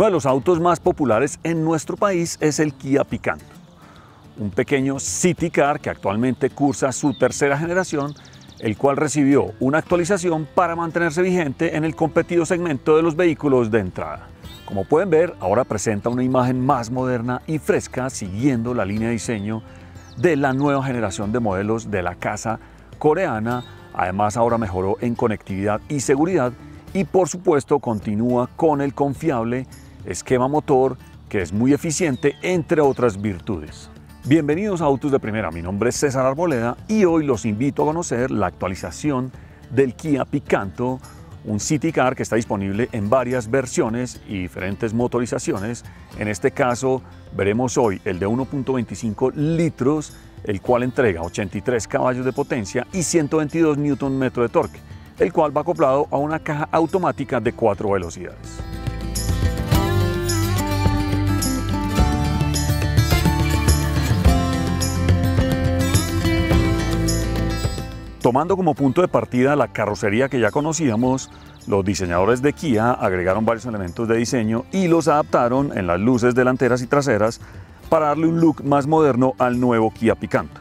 Uno de los autos más populares en nuestro país es el Kia Picanto, un pequeño city car que actualmente cursa su tercera generación, el cual recibió una actualización para mantenerse vigente en el competido segmento de los vehículos de entrada. Como pueden ver, ahora presenta una imagen más moderna y fresca, siguiendo la línea de diseño de la nueva generación de modelos de la casa coreana. Además, ahora mejoró en conectividad y seguridad, y por supuesto continúa con el confiable esquema motor, que es muy eficiente, entre otras virtudes. Bienvenidos a Autos de Primera, mi nombre es César Arboleda y hoy los invito a conocer la actualización del Kia Picanto, un city car que está disponible en varias versiones y diferentes motorizaciones. En este caso veremos hoy el de 1.25 litros, el cual entrega 83 caballos de potencia y 122 Nm de torque, el cual va acoplado a una caja automática de 4 velocidades. Tomando como punto de partida la carrocería que ya conocíamos, los diseñadores de Kia agregaron varios elementos de diseño y los adaptaron en las luces delanteras y traseras para darle un look más moderno al nuevo Kia Picanto,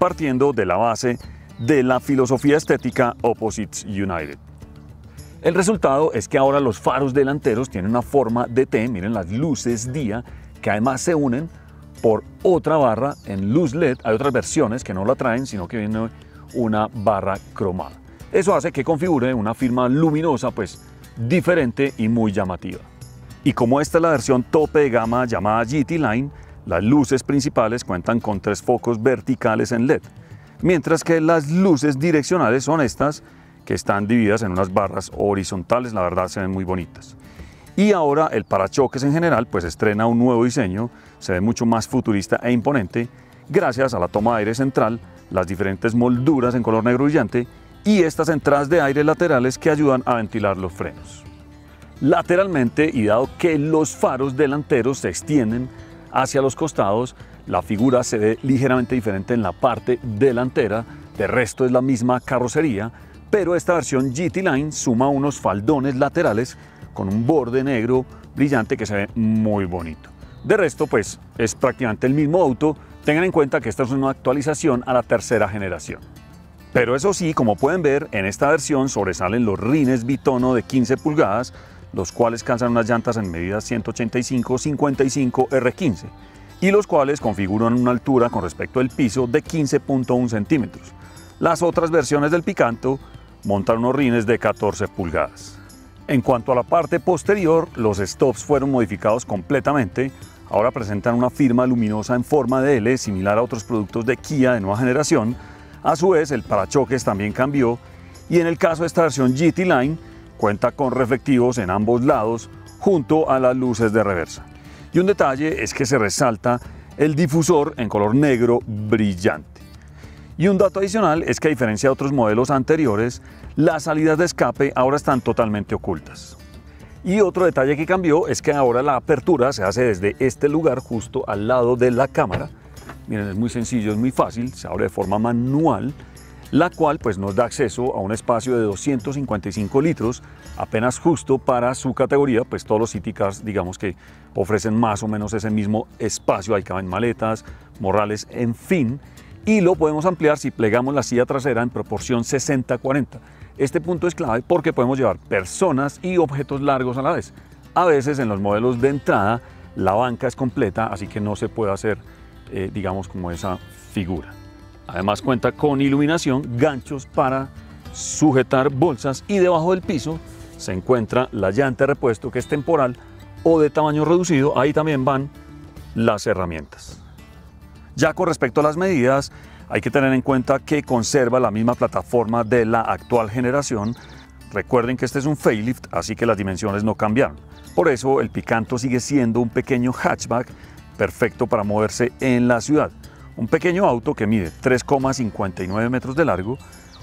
partiendo de la base de la filosofía estética Opposites United. El resultado es que ahora los faros delanteros tienen una forma de T, miren las luces día, que además se unen por otra barra en luz LED. Hay otras versiones que no la traen, sino que viene una barra cromada. Eso hace que configure una firma luminosa, pues diferente y muy llamativa. Y como esta es la versión tope de gama llamada GT-Line, las luces principales cuentan con 3 focos verticales en LED, mientras que las luces direccionales son estas, que están divididas en unas barras horizontales. La verdad se ven muy bonitas. Y ahora el parachoques en general pues estrena un nuevo diseño, se ve mucho más futurista e imponente gracias a la toma de aire central, las diferentes molduras en color negro brillante y estas entradas de aire laterales que ayudan a ventilar los frenos. Lateralmente, y dado que los faros delanteros se extienden hacia los costados, la figura se ve ligeramente diferente en la parte delantera. De resto es la misma carrocería, pero esta versión GT-Line suma unos faldones laterales con un borde negro brillante que se ve muy bonito. De resto, pues es prácticamente el mismo auto. Tengan en cuenta que esta es una actualización a la tercera generación. Pero eso sí, como pueden ver, en esta versión sobresalen los rines bitono de 15 pulgadas, los cuales calzan unas llantas en medida 185/55R15. Y los cuales configuran una altura con respecto al piso de 15.1 centímetros. Las otras versiones del Picanto montan unos rines de 14 pulgadas. En cuanto a la parte posterior, los stops fueron modificados completamente. Ahora presentan una firma luminosa en forma de L, similar a otros productos de Kia de nueva generación. A su vez, el parachoques también cambió y en el caso de esta versión GT-Line cuenta con reflectivos en ambos lados junto a las luces de reversa. Y un detalle es que se resalta el difusor en color negro brillante. Y un dato adicional es que a diferencia de otros modelos anteriores, las salidas de escape ahora están totalmente ocultas. Y otro detalle que cambió es que ahora la apertura se hace desde este lugar justo al lado de la cámara. Miren, es muy sencillo, es muy fácil, se abre de forma manual, la cual pues nos da acceso a un espacio de 255 litros, apenas justo para su categoría. Pues todos los city cars digamos que ofrecen más o menos ese mismo espacio, ahí caben maletas, morrales, en fin, y lo podemos ampliar si plegamos la silla trasera en proporción 60-40. Este punto es clave porque podemos llevar personas y objetos largos a la vez. A veces en los modelos de entrada la banca es completa, así que no se puede hacer digamos como esa figura. Además cuenta con iluminación, ganchos para sujetar bolsas y debajo del piso se encuentra la llanta de repuesto, que es temporal o de tamaño reducido. Ahí también van las herramientas. Ya con respecto a las medidas, hay que tener en cuenta que conserva la misma plataforma de la actual generación. Recuerden que este es un facelift, así que las dimensiones no cambiaron. Por eso el Picanto sigue siendo un pequeño hatchback perfecto para moverse en la ciudad. Un pequeño auto que mide 3,59 metros de largo,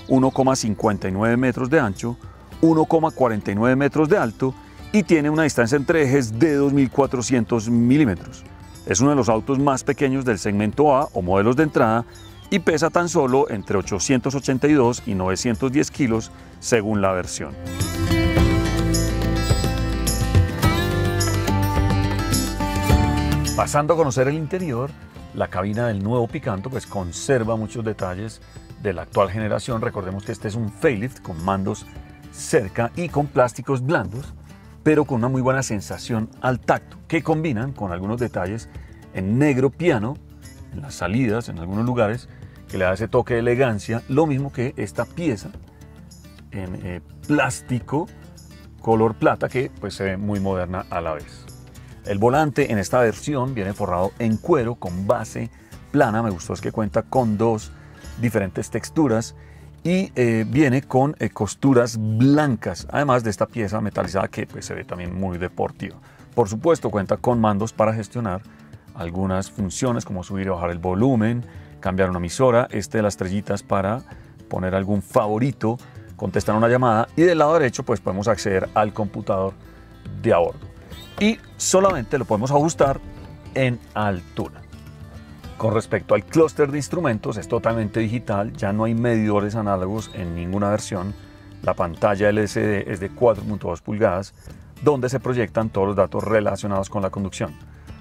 1,59 metros de ancho, 1,49 metros de alto y tiene una distancia entre ejes de 2.400 milímetros. Es uno de los autos más pequeños del segmento A o modelos de entrada y pesa tan solo entre 882 y 910 kilos según la versión. Pasando a conocer el interior, la cabina del nuevo Picanto pues conserva muchos detalles de la actual generación. Recordemos que este es un facelift con mandos cerca y con plásticos blandos, pero con una muy buena sensación al tacto, que combinan con algunos detalles en negro piano, en las salidas, en algunos lugares, que le da ese toque de elegancia, lo mismo que esta pieza en plástico color plata, que pues se ve muy moderna a la vez. El volante en esta versión viene forrado en cuero con base plana. Me gustó es que cuenta con dos diferentes texturas y viene con costuras blancas, además de esta pieza metalizada que pues se ve también muy deportiva. Por supuesto cuenta con mandos para gestionar algunas funciones como subir y bajar el volumen, cambiar una emisora, este de las estrellitas para poner algún favorito, contestar una llamada, y del lado derecho pues podemos acceder al computador de a bordo y solamente lo podemos ajustar en altura. Con respecto al clúster de instrumentos, es totalmente digital, ya no hay medidores análogos en ninguna versión. La pantalla LCD es de 4.2 pulgadas, donde se proyectan todos los datos relacionados con la conducción.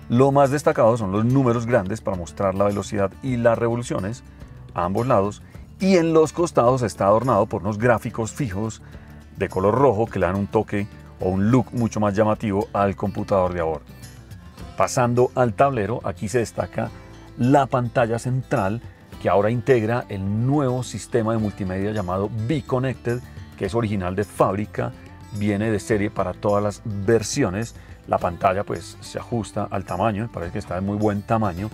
Lo más destacado son los números grandes para mostrar la velocidad y las revoluciones a ambos lados, y en los costados está adornado por unos gráficos fijos de color rojo que le dan un toque o un look mucho más llamativo al computador de a bordo. Pasando al tablero, aquí se destaca la pantalla central, que ahora integra el nuevo sistema de multimedia llamado B-Connected, que es original de fábrica, viene de serie para todas las versiones. La pantalla pues se ajusta al tamaño, parece que está de muy buen tamaño,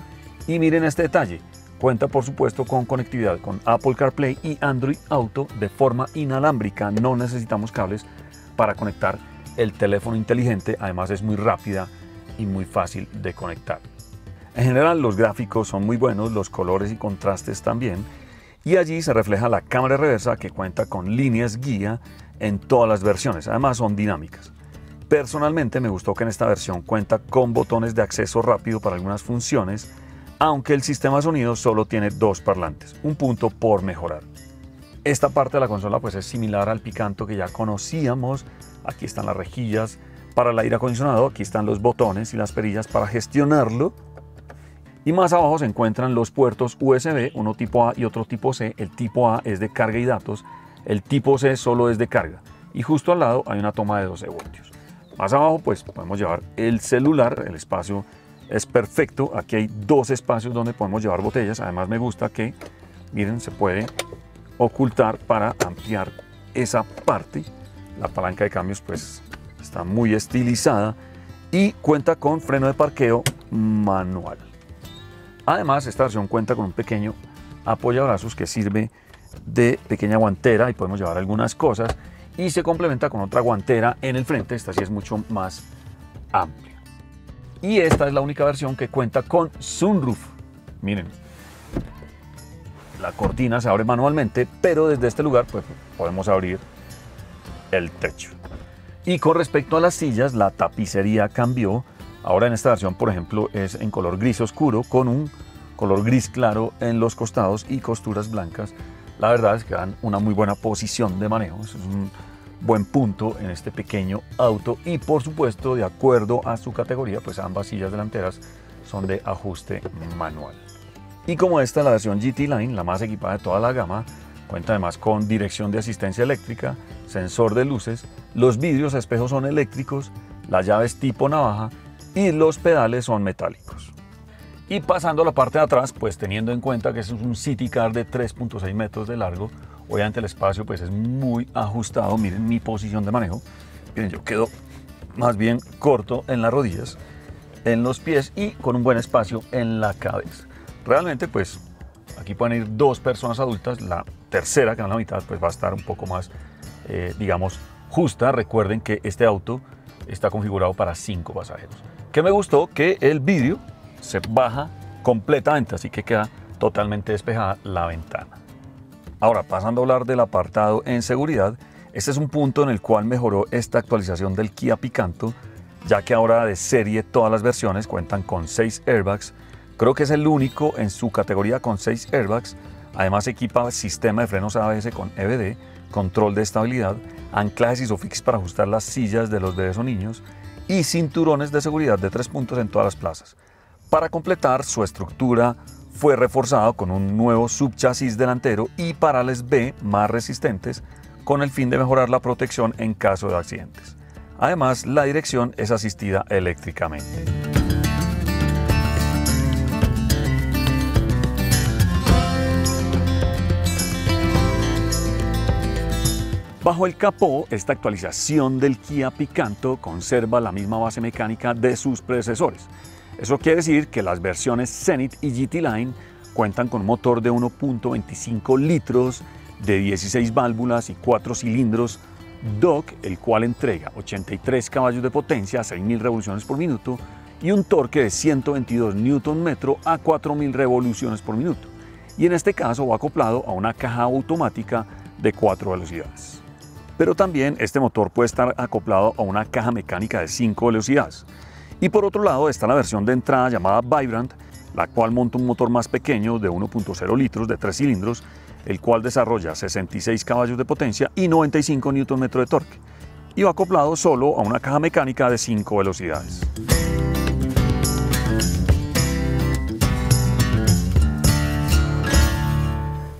y miren este detalle, cuenta por supuesto con conectividad con Apple CarPlay y Android Auto de forma inalámbrica, no necesitamos cables para conectar el teléfono inteligente, además es muy rápida y muy fácil de conectar. En general los gráficos son muy buenos, los colores y contrastes también, y allí se refleja la cámara reversa que cuenta con líneas guía en todas las versiones, además son dinámicas. Personalmente me gustó que en esta versión cuenta con botones de acceso rápido para algunas funciones, aunque el sistema de sonido solo tiene dos parlantes, un punto por mejorar. Esta parte de la consola pues es similar al Picanto que ya conocíamos, aquí están las rejillas para el aire acondicionado, aquí están los botones y las perillas para gestionarlo. Y más abajo se encuentran los puertos USB, uno tipo A y otro tipo C. El tipo A es de carga y datos, el tipo C solo es de carga. Y justo al lado hay una toma de 12 voltios. Más abajo pues podemos llevar el celular, el espacio es perfecto. Aquí hay dos espacios donde podemos llevar botellas. Además me gusta que, miren, se puede ocultar para ampliar esa parte. La palanca de cambios pues está muy estilizada y cuenta con freno de parqueo manual. Además, esta versión cuenta con un pequeño apoyabrazos que sirve de pequeña guantera y podemos llevar algunas cosas, y se complementa con otra guantera en el frente, esta sí es mucho más amplia. Y esta es la única versión que cuenta con sunroof. Miren, la cortina se abre manualmente, pero desde este lugar pues, podemos abrir el techo. Y con respecto a las sillas, la tapicería cambió. Ahora en esta versión, por ejemplo, es en color gris oscuro con un color gris claro en los costados y costuras blancas. La verdad es que dan una muy buena posición de manejo. Es un buen punto en este pequeño auto y, por supuesto, de acuerdo a su categoría, pues ambas sillas delanteras son de ajuste manual. Y como esta es la versión GT-Line, la más equipada de toda la gama, cuenta además con dirección de asistencia eléctrica, sensor de luces, los vidrios a espejo son eléctricos, las llaves tipo navaja, y los pedales son metálicos. Y pasando a la parte de atrás, pues teniendo en cuenta que es un city car de 3.6 metros de largo, obviamente el espacio pues es muy ajustado. Miren mi posición de manejo, miren, yo quedo más bien corto en las rodillas, en los pies y con un buen espacio en la cabeza. Realmente pues aquí pueden ir dos personas adultas, la tercera que va en la mitad pues va a estar un poco más digamos justa. Recuerden que este auto está configurado para 5 pasajeros. Que me gustó que el vidrio se baja completamente, así que queda totalmente despejada la ventana. Ahora, pasando a hablar del apartado en seguridad, este es un punto en el cual mejoró esta actualización del Kia Picanto, ya que ahora de serie todas las versiones cuentan con 6 airbags. Creo que es el único en su categoría con 6 airbags. Además equipa sistema de frenos ABS con EBD, control de estabilidad, anclajes Isofix para ajustar las sillas de los bebés o niños y cinturones de seguridad de 3 puntos en todas las plazas. Para completar su estructura fue reforzado con un nuevo subchasis delantero y parales B más resistentes con el fin de mejorar la protección en caso de accidentes. Además, la dirección es asistida eléctricamente. Bajo el capó, esta actualización del Kia Picanto conserva la misma base mecánica de sus predecesores. Eso quiere decir que las versiones Zenith y GT-Line cuentan con un motor de 1.25 litros, de 16 válvulas y 4 cilindros DOHC, el cual entrega 83 caballos de potencia a 6.000 revoluciones por minuto y un torque de 122 Nm a 4.000 revoluciones por minuto. Y en este caso va acoplado a una caja automática de 4 velocidades. Pero también este motor puede estar acoplado a una caja mecánica de 5 velocidades. Y por otro lado está la versión de entrada llamada Vibrant, la cual monta un motor más pequeño de 1.0 litros de 3 cilindros, el cual desarrolla 66 caballos de potencia y 95 Nm de torque, y va acoplado solo a una caja mecánica de 5 velocidades.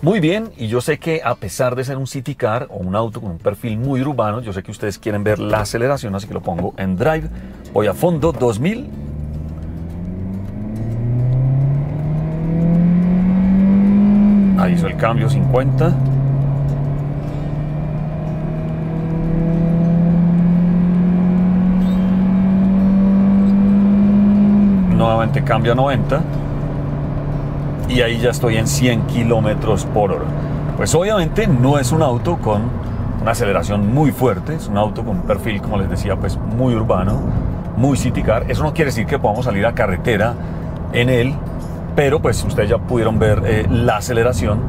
Muy bien, y yo sé que a pesar de ser un city car o un auto con un perfil muy urbano, yo sé que ustedes quieren ver la aceleración, así que lo pongo en drive. Voy a fondo, 2000. Ahí hizo el cambio, 50. Nuevamente cambia a 90. Y ahí ya estoy en 100 kilómetros por hora. Pues obviamente no es un auto con una aceleración muy fuerte, es un auto con un perfil, como les decía, pues muy urbano, muy city car. Eso no quiere decir que podamos salir a carretera en él, pero pues ustedes ya pudieron ver la aceleración,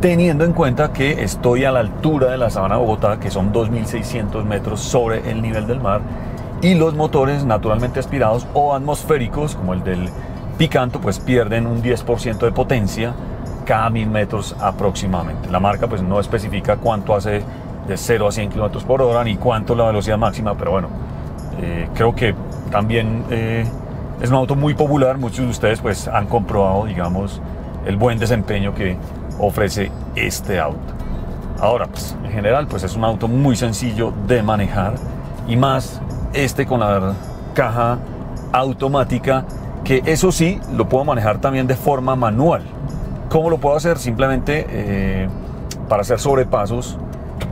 teniendo en cuenta que estoy a la altura de la sabana de Bogotá, que son 2.600 metros sobre el nivel del mar, y los motores naturalmente aspirados o atmosféricos, como el del Picanto, pues pierden un 10% de potencia cada 1000 metros aproximadamente. La marca pues no especifica cuánto hace de 0 a 100 kilómetros por hora ni cuánto es la velocidad máxima, pero bueno, creo que también es un auto muy popular. Muchos de ustedes pues han comprobado, digamos, el buen desempeño que ofrece este auto. Ahora pues, en general pues es un auto muy sencillo de manejar, y más este con la caja automática, que eso sí lo puedo manejar también de forma manual. ¿Cómo lo puedo hacer? Simplemente para hacer sobrepasos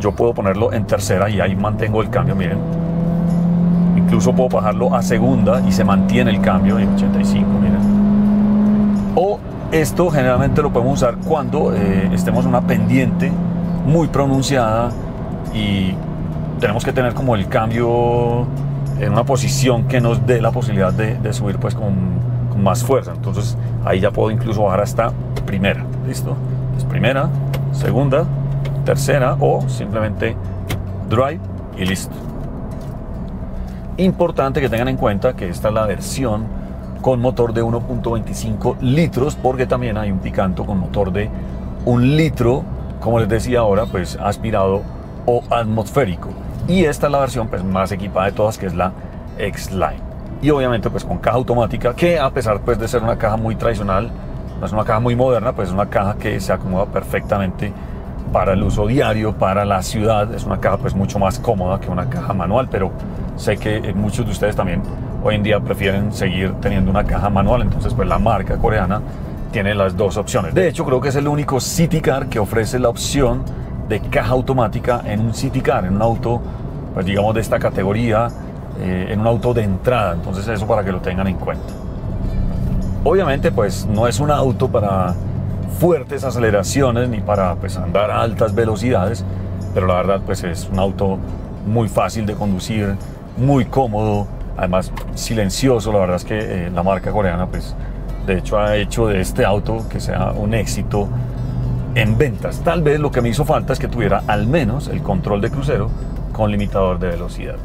yo puedo ponerlo en tercera y ahí mantengo el cambio, miren. Incluso puedo bajarlo a segunda y se mantiene el cambio en 85, miren. O esto generalmente lo podemos usar cuando estemos en una pendiente muy pronunciada y tenemos que tener como el cambio en una posición que nos dé la posibilidad de subir pues con más fuerza. Entonces ahí ya puedo incluso bajar hasta primera. ¿Listo? Es primera, segunda, tercera, o simplemente drive y listo. Importante que tengan en cuenta que esta es la versión con motor de 1.25 litros, porque también hay un Picanto con motor de 1 litro, como les decía ahora, pues aspirado o atmosférico. Y esta es la versión pues más equipada de todas, que es la X-Line, y obviamente pues con caja automática, que a pesar pues de ser una caja muy tradicional, no es una caja muy moderna, pues es una caja que se acomoda perfectamente para el uso diario, para la ciudad. Es una caja pues mucho más cómoda que una caja manual, pero sé que muchos de ustedes también hoy en día prefieren seguir teniendo una caja manual, entonces pues la marca coreana tiene las dos opciones. De hecho creo que es el único city car que ofrece la opción de caja automática en un city car, en un auto pues digamos de esta categoría, en un auto de entrada. Entonces eso para que lo tengan en cuenta. Obviamente pues no es un auto para fuertes aceleraciones ni para pues andar a altas velocidades, pero la verdad pues es un auto muy fácil de conducir, muy cómodo, además silencioso. La verdad es que la marca coreana pues de hecho ha hecho de este auto que sea un éxito en ventas. Tal vez lo que me hizo falta es que tuviera al menos el control de crucero con limitador de velocidad.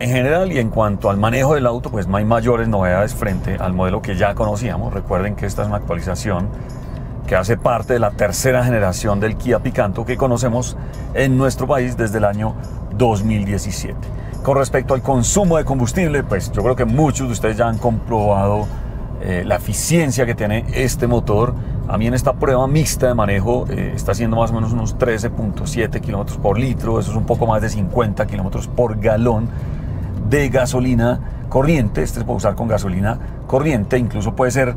En general y en cuanto al manejo del auto pues no hay mayores novedades frente al modelo que ya conocíamos. Recuerden que esta es una actualización que que hace parte de la tercera generación del Kia Picanto que conocemos en nuestro país desde el año 2017. Con respecto al consumo de combustible, pues yo creo que muchos de ustedes ya han comprobado la eficiencia que tiene este motor. A mí en esta prueba mixta de manejo está haciendo más o menos unos 13.7 kilómetros por litro, eso es un poco más de 50 kilómetros por galón de gasolina corriente. Este se puede usar con gasolina corriente, incluso puede ser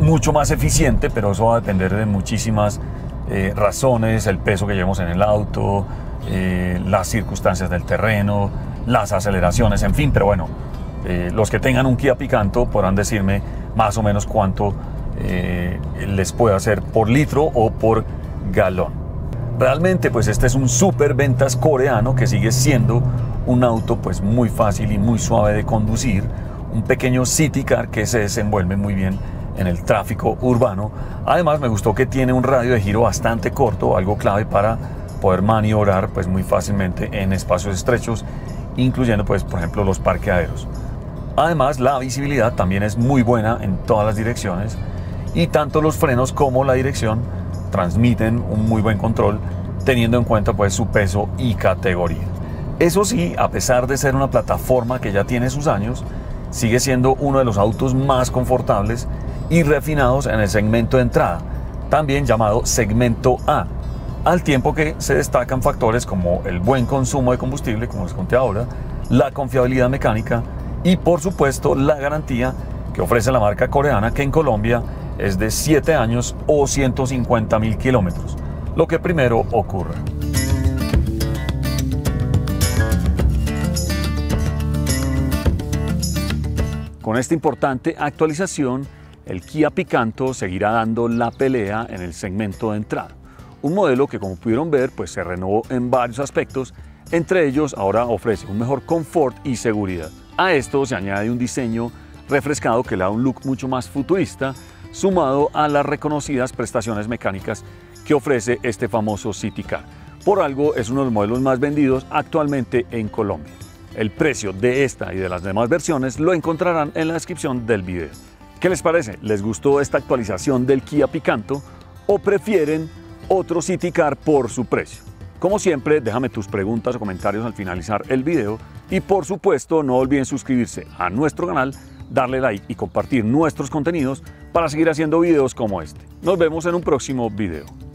mucho más eficiente, pero eso va a depender de muchísimas razones: el peso que llevemos en el auto, las circunstancias del terreno, las aceleraciones, en fin. Pero bueno, los que tengan un Kia Picanto podrán decirme más o menos cuánto les puede hacer por litro o por galón. Realmente pues este es un super ventas coreano que sigue siendo un auto pues muy fácil y muy suave de conducir, un pequeño city car que se desenvuelve muy bien en el tráfico urbano. Además me gustó que tiene un radio de giro bastante corto, algo clave para poder maniobrar pues muy fácilmente en espacios estrechos, incluyendo pues por ejemplo los parqueaderos. Además la visibilidad también es muy buena en todas las direcciones, y tanto los frenos como la dirección transmiten un muy buen control, teniendo en cuenta pues su peso y categoría. Eso sí, a pesar de ser una plataforma que ya tiene sus años, sigue siendo uno de los autos más confortables y refinados en el segmento de entrada, también llamado segmento A, al tiempo que se destacan factores como el buen consumo de combustible, como les conté ahora, la confiabilidad mecánica y por supuesto la garantía que ofrece la marca coreana, que en Colombia es de 7 años o 150.000 kilómetros, lo que primero ocurre. Con esta importante actualización, el Kia Picanto seguirá dando la pelea en el segmento de entrada. Un modelo que, como pudieron ver, pues se renovó en varios aspectos, entre ellos ahora ofrece un mejor confort y seguridad. A esto se añade un diseño refrescado que le da un look mucho más futurista, sumado a las reconocidas prestaciones mecánicas que ofrece este famoso City Car. Por algo es uno de los modelos más vendidos actualmente en Colombia. El precio de esta y de las demás versiones lo encontrarán en la descripción del video. ¿Qué les parece? ¿Les gustó esta actualización del Kia Picanto o prefieren otro City Car por su precio? Como siempre, déjame tus preguntas o comentarios al finalizar el video y por supuesto no olviden suscribirse a nuestro canal, darle like y compartir nuestros contenidos para seguir haciendo videos como este. Nos vemos en un próximo video.